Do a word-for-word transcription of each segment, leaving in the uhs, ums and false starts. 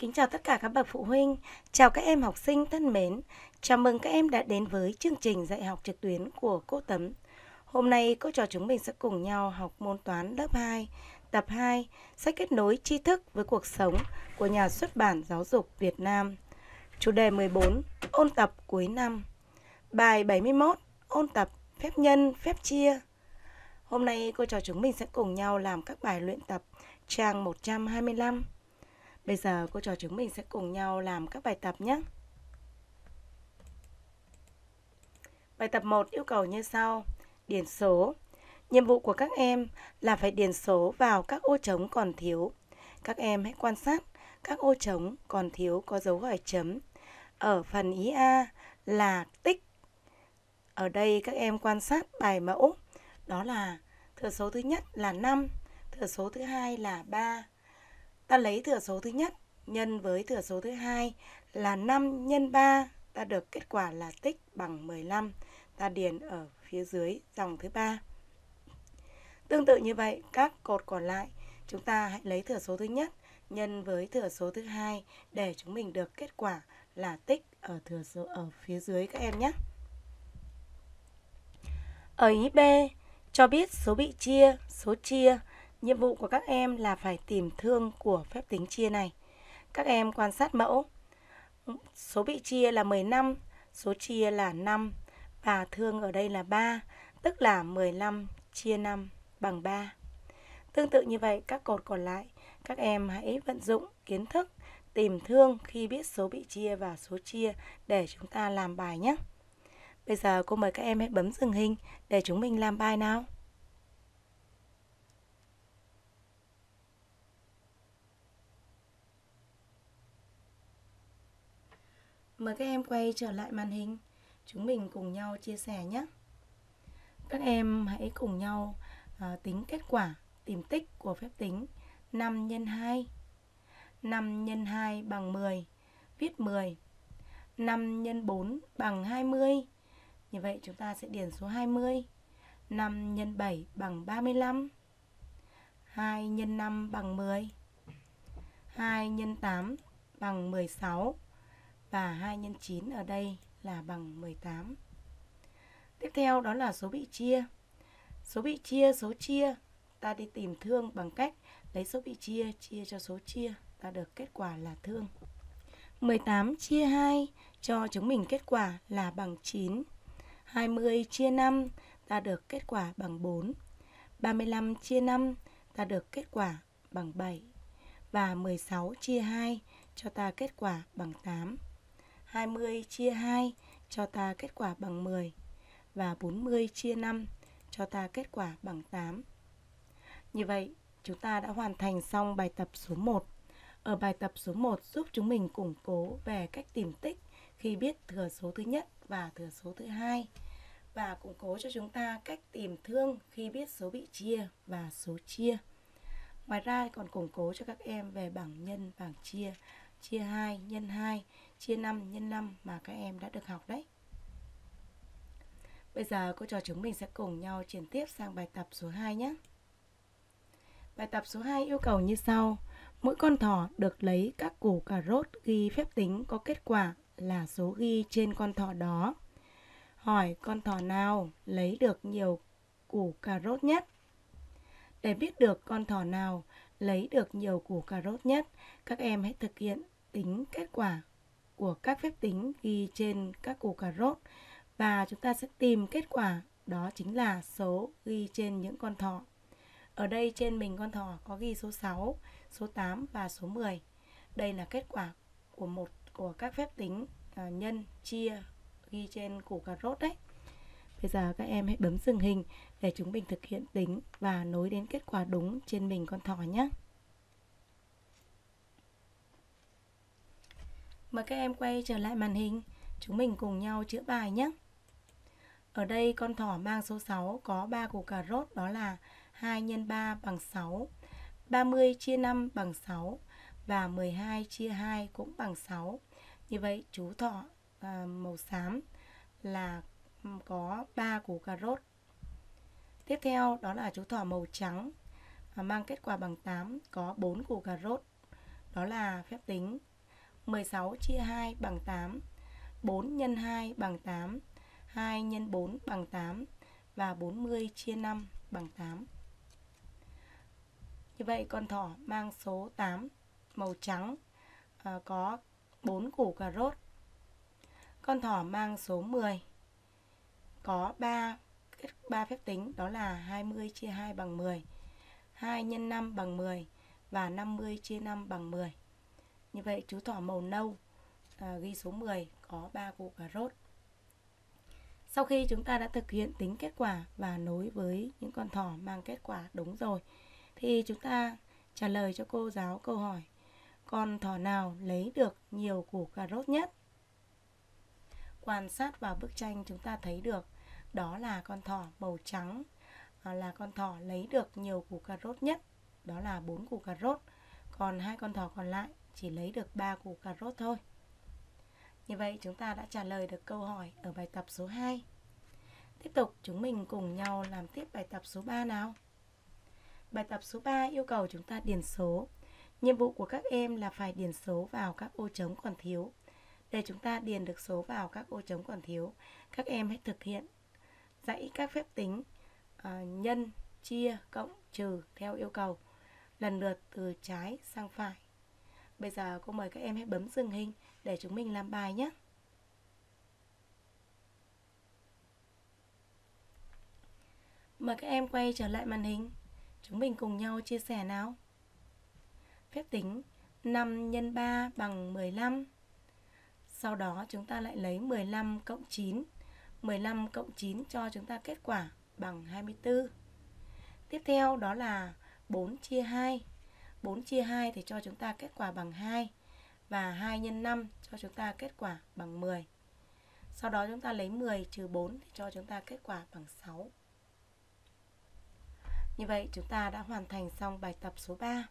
kính chào tất cả các bậc phụ huynh, chào các em học sinh thân mến. Chào mừng các em đã đến với chương trình dạy học trực tuyến của cô Tấm. Hôm nay cô trò chúng mình sẽ cùng nhau học môn toán lớp hai, tập hai, sách Kết nối tri thức với cuộc sống của nhà xuất bản Giáo dục Việt Nam. Chủ đề mười bốn, ôn tập cuối năm. Bài bảy mươi mốt, ôn tập phép nhân, phép chia. Hôm nay cô trò chúng mình sẽ cùng nhau làm các bài luyện tập trang một trăm hai mươi lăm. Bây giờ cô trò chúng mình sẽ cùng nhau làm các bài tập nhé. Bài tập một yêu cầu như sau. Điền số. Nhiệm vụ của các em là phải điền số vào các ô trống còn thiếu. Các em hãy quan sát các ô trống còn thiếu có dấu hỏi chấm. Ở phần ý A là tích. Ở đây các em quan sát bài mẫu. Đó là thừa số thứ nhất là năm, thừa số thứ hai là ba. Ta lấy thừa số thứ nhất nhân với thừa số thứ hai là năm nhân ba, ta được kết quả là tích bằng mười lăm, ta điền ở phía dưới dòng thứ ba. Tương tự như vậy, các cột còn lại, chúng ta hãy lấy thừa số thứ nhất nhân với thừa số thứ hai để chúng mình được kết quả là tích ở thừa số ở phía dưới các em nhé. Ở ý B, cho biết số bị chia, số chia. Nhiệm vụ của các em là phải tìm thương của phép tính chia này. Các em quan sát mẫu. Số bị chia là mười lăm, số chia là năm và thương ở đây là ba, tức là mười lăm chia năm bằng ba. Tương tự như vậy, các cột còn lại, các em hãy vận dụng kiến thức tìm thương khi biết số bị chia và số chia để chúng ta làm bài nhé. Bây giờ cô mời các em hãy bấm dừng hình để chúng mình làm bài nào. Mời các em quay trở lại màn hình, chúng mình cùng nhau chia sẻ nhé. Các em hãy cùng nhau uh, tính kết quả, tìm tích của phép tính năm nhân hai. năm nhân hai bằng mười, viết mười. năm nhân bốn bằng hai mươi, như vậy chúng ta sẽ điền số hai mươi. năm nhân bảy bằng ba mươi lăm. hai nhân năm bằng mười. hai nhân tám bằng mười sáu. Và hai nhân chín ở đây là bằng mười tám. Tiếp theo đó là số bị chia. Số bị chia, số chia. Ta đi tìm thương bằng cách lấy số bị chia, chia cho số chia. Ta được kết quả là thương. mười tám chia hai cho chúng mình kết quả là bằng chín. hai mươi chia năm, ta được kết quả bằng bốn. ba mươi lăm chia năm, ta được kết quả bằng bảy. Và mười sáu chia hai cho ta kết quả bằng tám. hai mươi chia hai cho ta kết quả bằng mười. Và bốn mươi chia năm cho ta kết quả bằng tám. Như vậy, chúng ta đã hoàn thành xong bài tập số một. Ở bài tập số một giúp chúng mình củng cố về cách tìm tích khi biết thừa số thứ nhất và thừa số thứ hai. Và củng cố cho chúng ta cách tìm thương khi biết số bị chia và số chia. Ngoài ra còn củng cố cho các em về bảng nhân, bảng chia, chia hai nhân hai, chia năm nhân năm mà các em đã được học đấy. Bây giờ cô trò chúng mình sẽ cùng nhau chuyển tiếp sang bài tập số hai nhé. Bài tập số hai yêu cầu như sau. Mỗi con thỏ được lấy các củ cà rốt ghi phép tính có kết quả là số ghi trên con thỏ đó. Hỏi con thỏ nào lấy được nhiều củ cà rốt nhất? Để biết được con thỏ nào lấy được nhiều củ cà rốt nhất, các em hãy thực hiện tính kết quả của các phép tính ghi trên các củ cà rốt. Và chúng ta sẽ tìm kết quả, đó chính là số ghi trên những con thỏ. Ở đây trên mình con thỏ có ghi số sáu, số tám và số mười. Đây là kết quả của một của các phép tính nhân, chia ghi trên củ cà rốt đấy. Bây giờ các em hãy bấm dừng hình để chúng mình thực hiện tính và nối đến kết quả đúng trên mình con thỏ nhé. Mời các em quay trở lại màn hình, chúng mình cùng nhau chữa bài nhé. Ở đây con thỏ mang số sáu có ba củ cà rốt, đó là hai nhân ba bằng sáu, ba mươi chia năm bằng sáu và mười hai chia hai cũng bằng sáu. Như vậy chú thỏ à, màu xám là có ba củ cà rốt. Tiếp theo đó là chú thỏ màu trắng mang kết quả bằng tám, có bốn củ cà rốt. Đó là phép tính mười sáu chia hai bằng tám, bốn nhân hai bằng tám, hai nhân bốn bằng tám và bốn mươi chia năm bằng tám. Như vậy con thỏ mang số tám màu trắng à, có bốn củ cà rốt. Con thỏ mang số mười có ba, ba phép tính, đó là hai mươi chia hai bằng mười, hai nhân năm bằng mười và năm mươi chia năm bằng mười. Như vậy chú thỏ màu nâu à, ghi số mười có ba củ cà rốt. Sau khi chúng ta đã thực hiện tính kết quả và nối với những con thỏ mang kết quả đúng rồi, thì chúng ta trả lời cho cô giáo câu hỏi: con thỏ nào lấy được nhiều củ cà rốt nhất? Quan sát vào bức tranh chúng ta thấy được đó là con thỏ màu trắng là con thỏ lấy được nhiều củ cà rốt nhất, đó là bốn củ cà rốt. Còn hai con thỏ còn lại chỉ lấy được ba củ cà rốt thôi. Như vậy chúng ta đã trả lời được câu hỏi ở bài tập số hai. Tiếp tục chúng mình cùng nhau làm tiếp bài tập số ba nào. Bài tập số ba yêu cầu chúng ta điền số. Nhiệm vụ của các em là phải điền số vào các ô trống còn thiếu. Để chúng ta điền được số vào các ô trống còn thiếu, các em hãy thực hiện dãy các phép tính à, nhân, chia, cộng, trừ theo yêu cầu, lần lượt từ trái sang phải. Bây giờ cô mời các em hãy bấm dừng hình để chúng mình làm bài nhé. Mời các em quay trở lại màn hình. Chúng mình cùng nhau chia sẻ nào. Phép tính năm nhân ba bằng mười lăm. Sau đó chúng ta lại lấy mười lăm cộng chín. mười lăm cộng chín cho chúng ta kết quả bằng hai mươi tư. Tiếp theo đó là bốn chia hai. bốn chia hai thì cho chúng ta kết quả bằng hai. Và hai x năm cho chúng ta kết quả bằng mười. Sau đó chúng ta lấy mười trừ bốn thì cho chúng ta kết quả bằng sáu. Như vậy chúng ta đã hoàn thành xong bài tập số ba.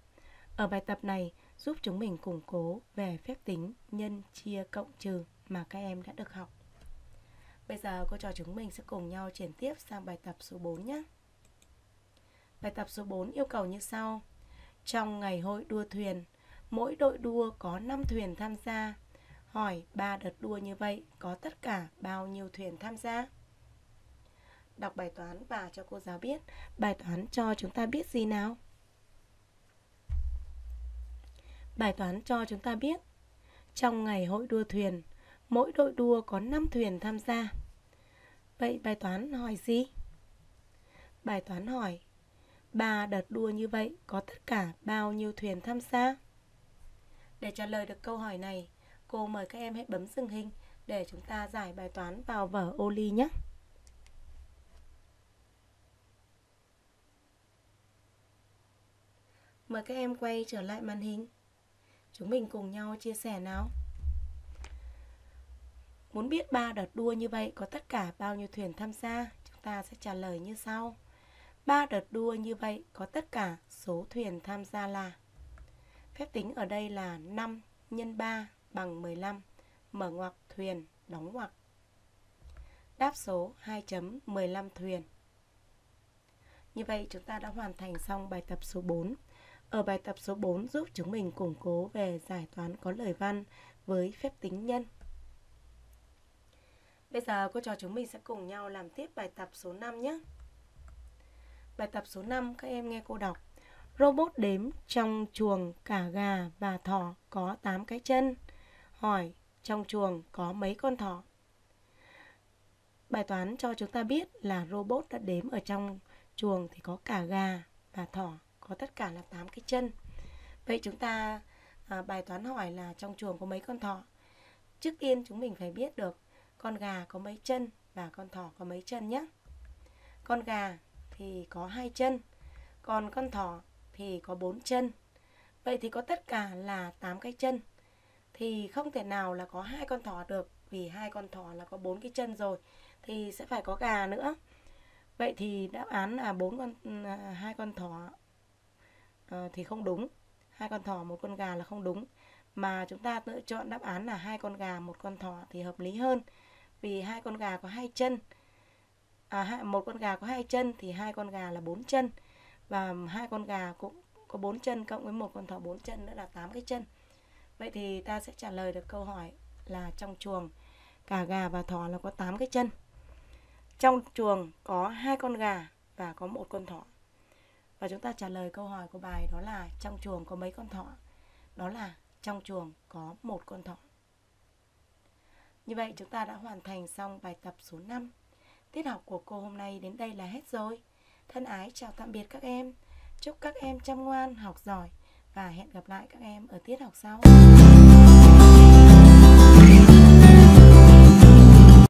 Ở bài tập này giúp chúng mình củng cố về phép tính nhân, chia, cộng, trừ mà các em đã được học. Bây giờ cô trò chúng mình sẽ cùng nhau chuyển tiếp sang bài tập số bốn nhé. Bài tập số bốn yêu cầu như sau. Trong ngày hội đua thuyền, mỗi đội đua có năm thuyền tham gia. Hỏi ba đợt đua như vậy có tất cả bao nhiêu thuyền tham gia? Đọc bài toán và cho cô giáo biết bài toán cho chúng ta biết gì nào? Bài toán cho chúng ta biết trong ngày hội đua thuyền, mỗi đội đua có năm thuyền tham gia. Vậy bài toán hỏi gì? Bài toán hỏi ba đợt đua như vậy có tất cả bao nhiêu thuyền tham gia? Để trả lời được câu hỏi này, cô mời các em hãy bấm dừng hình để chúng ta giải bài toán vào vở ô ly nhé. Mời các em quay trở lại màn hình. Chúng mình cùng nhau chia sẻ nào. Muốn biết ba đợt đua như vậy có tất cả bao nhiêu thuyền tham gia, chúng ta sẽ trả lời như sau. ba đợt đua như vậy có tất cả số thuyền tham gia là. Phép tính ở đây là năm x ba bằng mười lăm. Mở ngoặc thuyền, đóng ngoặc. Đáp số hai chấm mười lăm thuyền. Như vậy chúng ta đã hoàn thành xong bài tập số bốn. Ở bài tập số bốn giúp chúng mình củng cố về giải toán có lời văn với phép tính nhân. Bây giờ cô trò chúng mình sẽ cùng nhau làm tiếp bài tập số năm nhé. Bài tập số năm các em nghe cô đọc. Robot đếm trong chuồng cả gà và thỏ có tám cái chân. Hỏi trong chuồng có mấy con thỏ? Bài toán cho chúng ta biết là robot đã đếm ở trong chuồng thì có cả gà và thỏ, có tất cả là tám cái chân. Vậy chúng ta à, bài toán hỏi là trong chuồng có mấy con thỏ. Trước tiên chúng mình phải biết được con gà có mấy chân và con thỏ có mấy chân nhé. Con gà thì có hai chân, còn con thỏ thì có bốn chân. Vậy thì có tất cả là tám cái chân. Thì không thể nào là có hai con thỏ được, vì hai con thỏ là có bốn cái chân rồi thì sẽ phải có gà nữa. Vậy thì đáp án là bốn con hai con thỏ à, thì không đúng. Hai con thỏ một con gà là không đúng, mà chúng ta lựa chọn đáp án là hai con gà một con thỏ thì hợp lý hơn. Vì hai con gà có hai chân. À, một con gà có hai chân thì hai con gà là bốn chân, và hai con gà cũng có bốn chân cộng với một con thỏ bốn chân nữa là tám cái chân. Vậy thì ta sẽ trả lời được câu hỏi là trong chuồng cả gà và thỏ là có tám cái chân. Trong chuồng có hai con gà và có một con thỏ. Và chúng ta trả lời câu hỏi của bài đó là trong chuồng có mấy con thỏ? Đó là trong chuồng có một con thỏ. Như vậy chúng ta đã hoàn thành xong bài tập số năm. Tiết học của cô hôm nay đến đây là hết rồi. Thân ái chào tạm biệt các em. Chúc các em chăm ngoan, học giỏi và hẹn gặp lại các em ở tiết học sau.